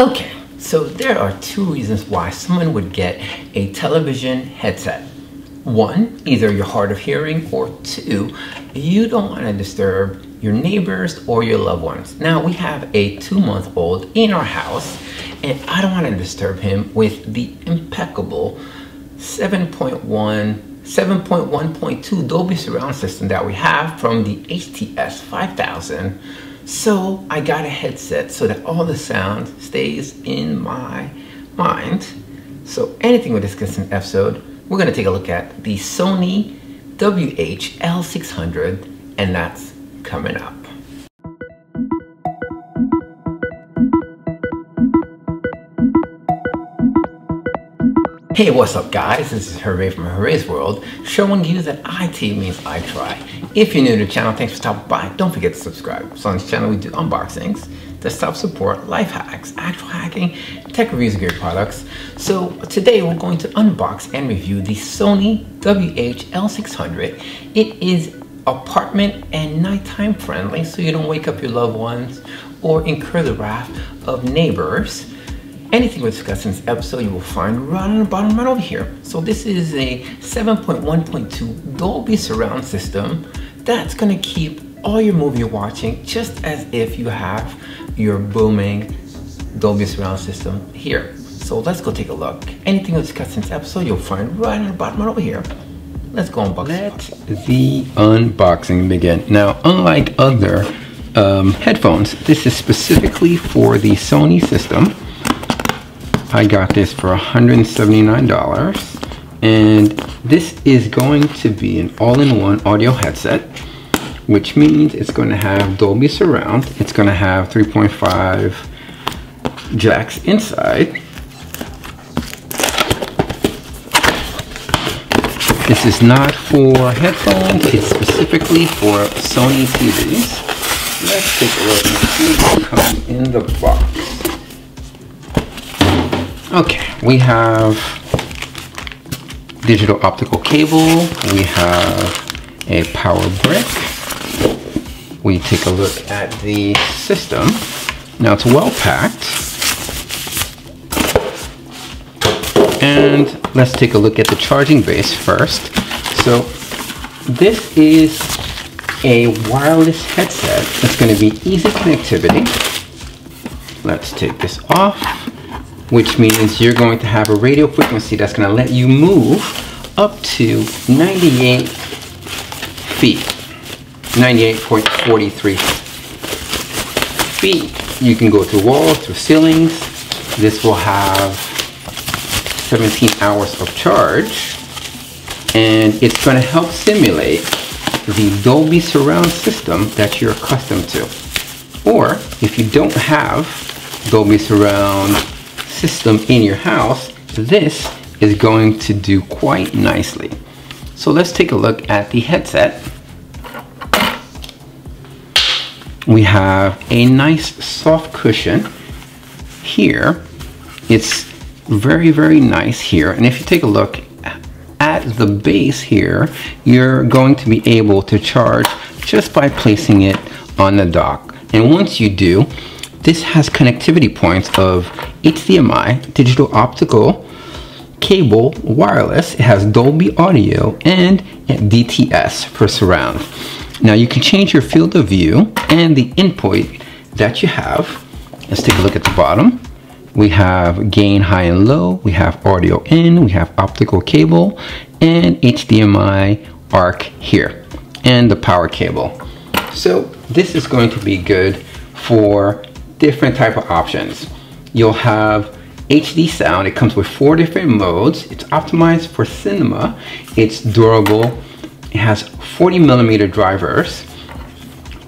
Okay, so there are two reasons why someone would get a television headset. One, either you're hard of hearing, or two, you don't want to disturb your neighbors or your loved ones. Now, we have a 2-month-old in our house, and I don't want to disturb him with the impeccable 7.1.2 Dolby surround system that we have from the HTS-5000. So I got a headset so that all the sound stays in my mind. So anything with this consent episode, we're going to take a look at the Sony WH-L600, and that's coming up. Hey, what's up guys? This is Herve from Herve's World, showing you that IT means I try. If you're new to the channel, thanks for stopping by. Don't forget to subscribe. So on this channel, we do unboxings, desktop support, life hacks, actual hacking, tech reviews of great products. So today we're going to unbox and review the Sony WH-L600. It is apartment and nighttime friendly, so you don't wake up your loved ones or incur the wrath of neighbors. Anything we discuss in this episode, you will find right on the bottom right over here. So this is a 7.1.2 Dolby surround system that's gonna keep all your movie you're watching just as if you have your booming Dolby surround system here. So let's go take a look. Anything we discuss in this episode, you'll find right on the bottom right over here. Let's go unbox. Let the unboxing begin. Now, unlike other headphones, this is specifically for the Sony system. I got this for $179, and this is going to be an all-in-one audio headset, which means it's going to have Dolby surround. It's going to have 3.5 jacks inside. This is not for headphones, it's specifically for Sony TVs. Let's take a look and see what comes in the box. Okay, we have digital optical cable, we have a power brick. We take a look at the system. Now it's well packed. And let's take a look at the charging base first. So this is a wireless headset. It's gonna be easy connectivity. Let's take this off, which means you're going to have a radio frequency that's going to let you move up to 98 feet, 98.43 feet. You can go through walls, through ceilings. This will have 17 hours of charge, and it's going to help simulate the Dolby surround system that you're accustomed to. Or if you don't have Dolby surround system in your house, this is going to do quite nicely. So let's take a look at the headset. We have a nice soft cushion here. It's very, very nice here. And if you take a look at the base here, you're going to be able to charge just by placing it on the dock. And once you do, this has connectivity points of HDMI, digital optical cable, wireless. It has Dolby audio and DTS for surround. Now you can change your field of view and the input that you have. Let's take a look at the bottom. We have gain high and low, we have audio in, we have optical cable and HDMI ARC here, and the power cable. So this is going to be good for different type of options. You'll have HD sound. It comes with 4 different modes. It's optimized for cinema. It's durable. It has 40mm drivers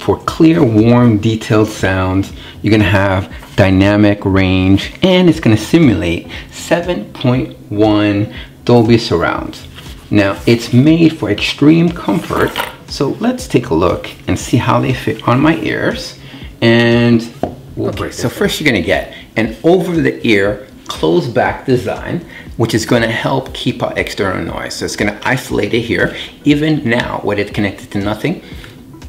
for clear, warm, detailed sounds. You're gonna have dynamic range, and it's gonna simulate 7.1 Dolby surrounds. Now, it's made for extreme comfort. So let's take a look and see how they fit on my ears. And okay, so first you're gonna get an over-the-ear closed back design, which is gonna help keep out external noise. So it's gonna isolate it here. Even now, when it's connected to nothing,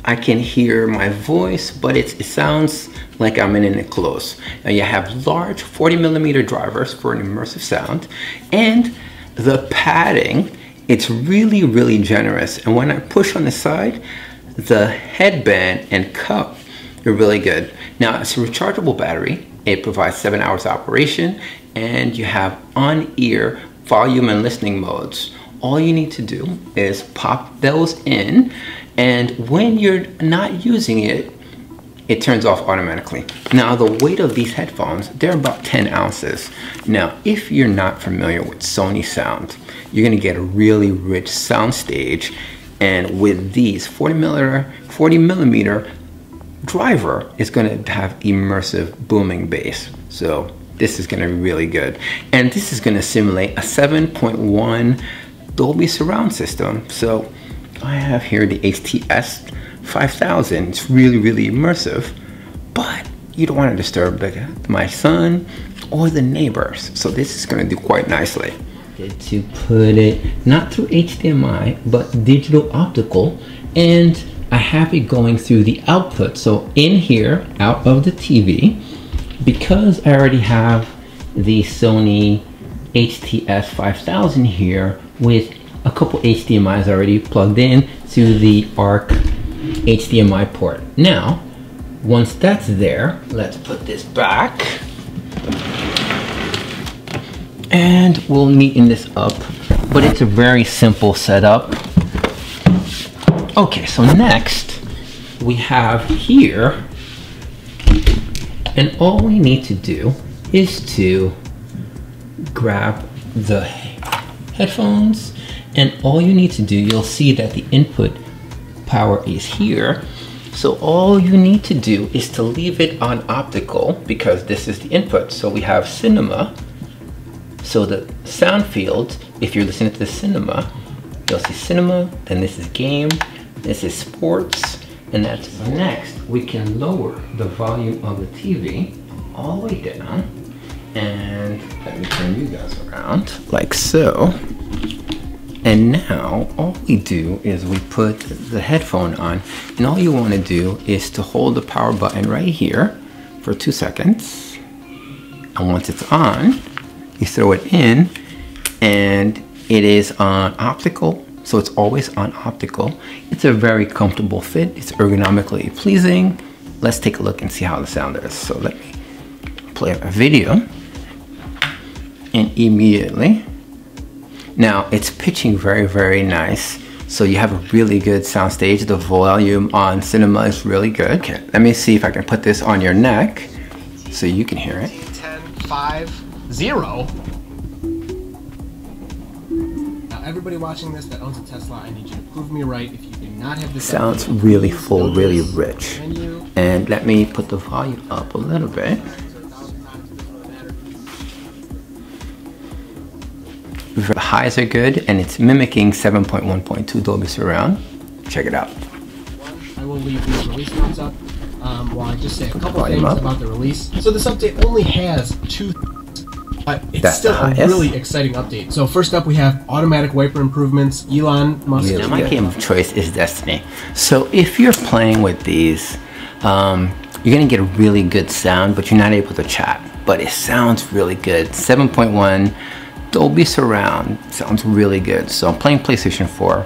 I can hear my voice, but it sounds like I'm in a close. Now you have large 40mm drivers for an immersive sound, and the padding, it's really, really generous. And when I push on the side, the headband and cup are really good. Now it's a rechargeable battery. It provides 7 hours operation, and you have on-ear volume and listening modes. All you need to do is pop those in, and when you're not using it, it turns off automatically. Now the weight of these headphones, they're about 10 ounces. Now, if you're not familiar with Sony sound, you're gonna get a really rich sound stage. And with these 40mm driver, is gonna have immersive booming bass. So this is gonna be really good. And this is gonna simulate a 7.1 Dolby surround system. So I have here the HTS-5000. It's really, really immersive, but you don't want to disturb my son or the neighbors. So this is going to do quite nicely. To put it not through HDMI, but digital optical, and I have it going through the output. So in here, out of the TV, because I already have the Sony HTS-5000 here with a couple HDMIs already plugged in to the ARC HDMI port. Now, once that's there, let's put this back. And we'll neaten this up, but it's a very simple setup. Okay, so next we have here, and all we need to do is to grab the headphones, and all you need to do, you'll see that the input power is here. So all you need to do is to leave it on optical, because this is the input. So we have cinema. So the sound field, if you're listening to the cinema, you'll see cinema, then this is game, this is sports, and that's next. We can lower the volume of the TV all the way down, and let me turn you guys around like so. And now all we do is we put the headphone on, and all you want to do is to hold the power button right here for 2 seconds. And once it's on, you throw it in, and it is on optical. So it's always on optical. It's a very comfortable fit. It's ergonomically pleasing. Let's take a look and see how the sound is. So let me play a video, and immediately, now it's pitching very, very nice. So you have a really good sound stage. The volume on cinema is really good. Okay, let me see if I can put this on your neck so you can hear it. 10, 5, 0. Now everybody watching this that owns a Tesla, I need you to prove me right. If you do not have this, sounds really full, really rich. And let me put the volume up a little bit. The highs are good, and it's mimicking 7.1.2 Dolby surround. Check it out. I will leave these release notes up while I just say a couple things about the release. So this update only has two, but it's still a really exciting update. So first up, we have automatic wiper improvements. Elon Musk. Yeah, my game of choice is Destiny. So if you're playing with these, you're gonna get a really good sound, but you're not able to chat. But it sounds really good. 7.1. Dolby surround sounds really good. So I'm playing PlayStation 4.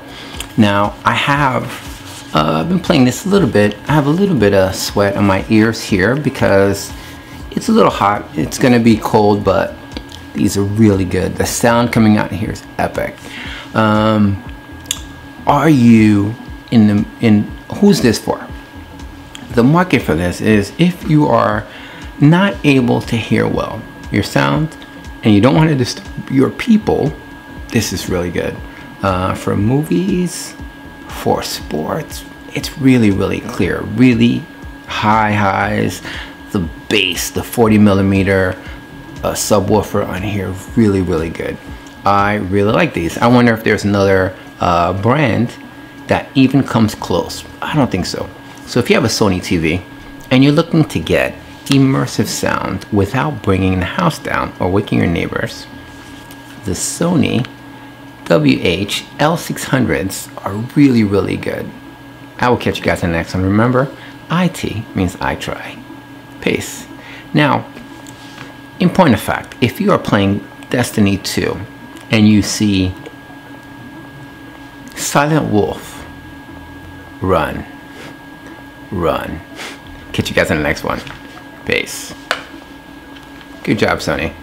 Now I have been playing this a little bit. I have a little bit of sweat on my ears here because it's a little hot. It's gonna be cold, but these are really good. The sound coming out here is epic. Are you who's this for? The market for this is if you are not able to hear well your sound, and you don't want to disturb your people, this is really good. For movies, for sports, it's really, really clear. Really high highs, the bass, the 40mm subwoofer on here, really, really good. I really like these. I wonder if there's another brand that even comes close. I don't think so. So if you have a Sony TV and you're looking to get immersive sound without bringing the house down or waking your neighbors, the Sony WH-L600s are really, really good. I will catch you guys in the next one. Remember, IT means I try. pace. Now, in point of fact, if you are playing Destiny 2 and you see Silent Wolf run, catch you guys in the next one. Peace. Good job, Sony.